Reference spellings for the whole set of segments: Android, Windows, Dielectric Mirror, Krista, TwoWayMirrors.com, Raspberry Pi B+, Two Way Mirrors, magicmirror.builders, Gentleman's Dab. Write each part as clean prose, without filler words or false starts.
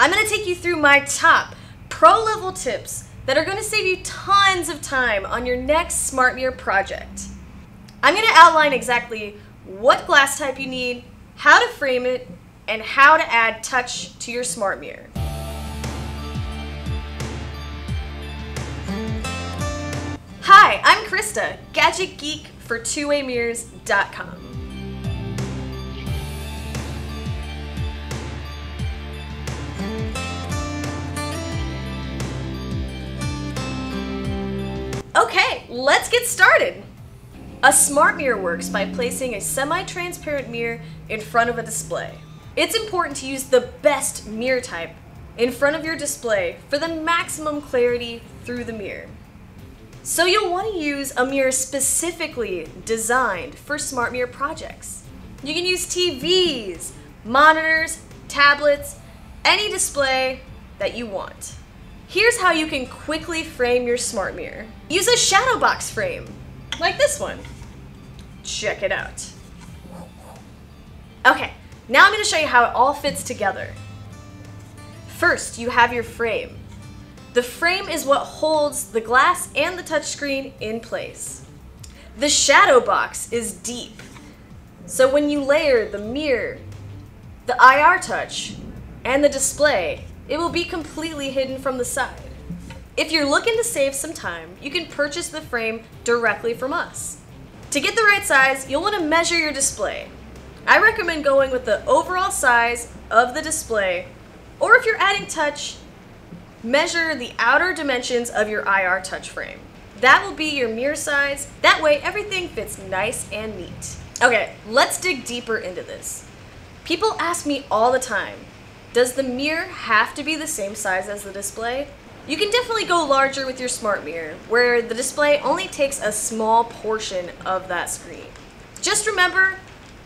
I'm going to take you through my top pro level tips that are going to save you tons of time on your next smart mirror project. I'm going to outline exactly what glass type you need, how to frame it, and how to add touch to your smart mirror. Hi, I'm Krista, Gadget Geek for TwoWayMirrors.com. Okay, let's get started! A smart mirror works by placing a semi-transparent mirror in front of a display. It's important to use the best mirror type in front of your display for the maximum clarity through the mirror. So you'll want to use a mirror specifically designed for smart mirror projects. You can use TVs, monitors, tablets, any display that you want. Here's how you can quickly frame your smart mirror. Use a shadow box frame, like this one. Check it out. Okay, now I'm going to show you how it all fits together. First, you have your frame. The frame is what holds the glass and the touchscreen in place. The shadow box is deep, so when you layer the mirror, the IR touch, and the display, it will be completely hidden from the side. If you're looking to save some time, you can purchase the frame directly from us. To get the right size, you'll want to measure your display. I recommend going with the overall size of the display, or if you're adding touch, measure the outer dimensions of your IR touch frame. That will be your mirror size. That way everything fits nice and neat. Okay, let's dig deeper into this. People ask me all the time, does the mirror have to be the same size as the display? You can definitely go larger with your smart mirror, where the display only takes a small portion of that screen. Just remember,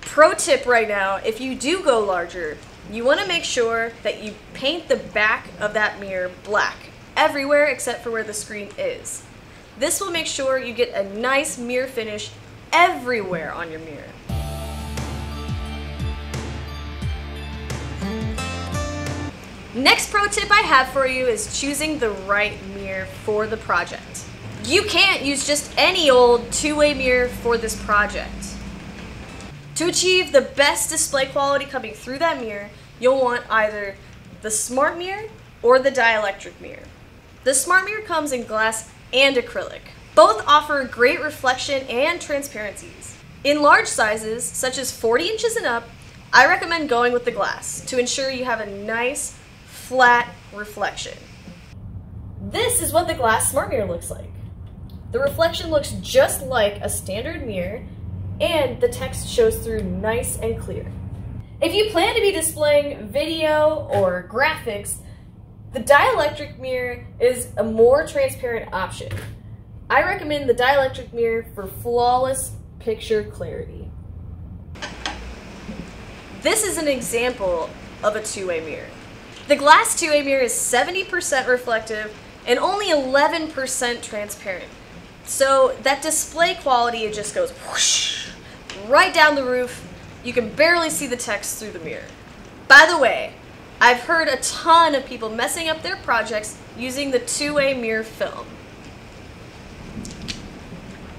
pro tip right now, if you do go larger, you want to make sure that you paint the back of that mirror black everywhere except for where the screen is. This will make sure you get a nice mirror finish everywhere on your mirror. Next pro tip I have for you is choosing the right mirror for the project. You can't use just any old two-way mirror for this project. To achieve the best display quality coming through that mirror, you'll want either the smart mirror or the dielectric mirror. The smart mirror comes in glass and acrylic. Both offer great reflection and transparencies. In large sizes, such as 40 inches and up, I recommend going with the glass to ensure you have a nice, flat reflection. This is what the glass smart mirror looks like. The reflection looks just like a standard mirror, and the text shows through nice and clear. If you plan to be displaying video or graphics, the dielectric mirror is a more transparent option. I recommend the dielectric mirror for flawless picture clarity. This is an example of a two-way mirror. The glass two-way mirror is 70% reflective and only 11% transparent. So that display quality, it just goes whoosh, right down the roof. You can barely see the text through the mirror. By the way, I've heard a ton of people messing up their projects using the two-way mirror film.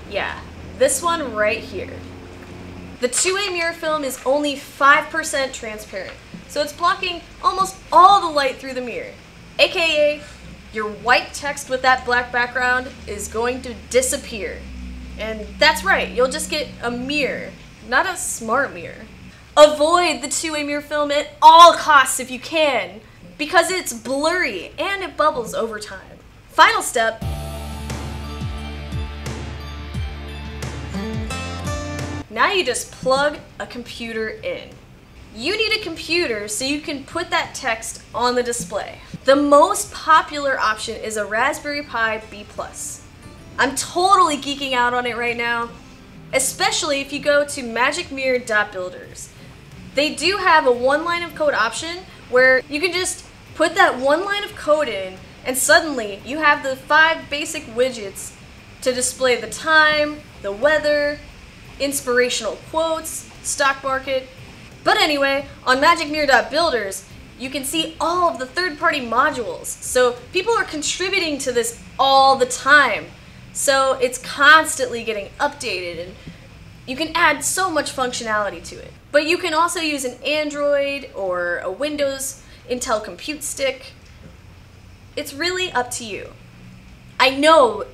Yeah, this one right here. The two-way mirror film is only 5% transparent, so it's blocking almost all the light through the mirror, aka your white text with that black background is going to disappear. And that's right, you'll just get a mirror, not a smart mirror. Avoid the two-way mirror film at all costs if you can, because it's blurry and it bubbles over time. Final step. Now you just plug a computer in. You need a computer so you can put that text on the display. The most popular option is a Raspberry Pi B+. I'm totally geeking out on it right now, especially if you go to magicmirror.builders. They do have a one line of code option where you can just put that one line of code in and suddenly you have the 5 basic widgets to display the time, the weather, inspirational quotes, stock market. But anyway, on magicmirror.builders, you can see all of the third-party modules. So people are contributing to this all the time. So it's constantly getting updated, and you can add so much functionality to it. But you can also use an Android or a Windows Intel Compute Stick. It's really up to you. I know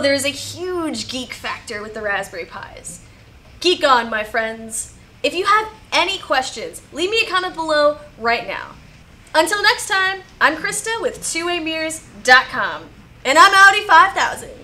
there's a huge geek factor with the Raspberry Pis. Geek on, my friends. If you have any questions, leave me a comment below right now. Until next time, I'm Krista with TwoWayMirrors.com, and I'm Audi 5000.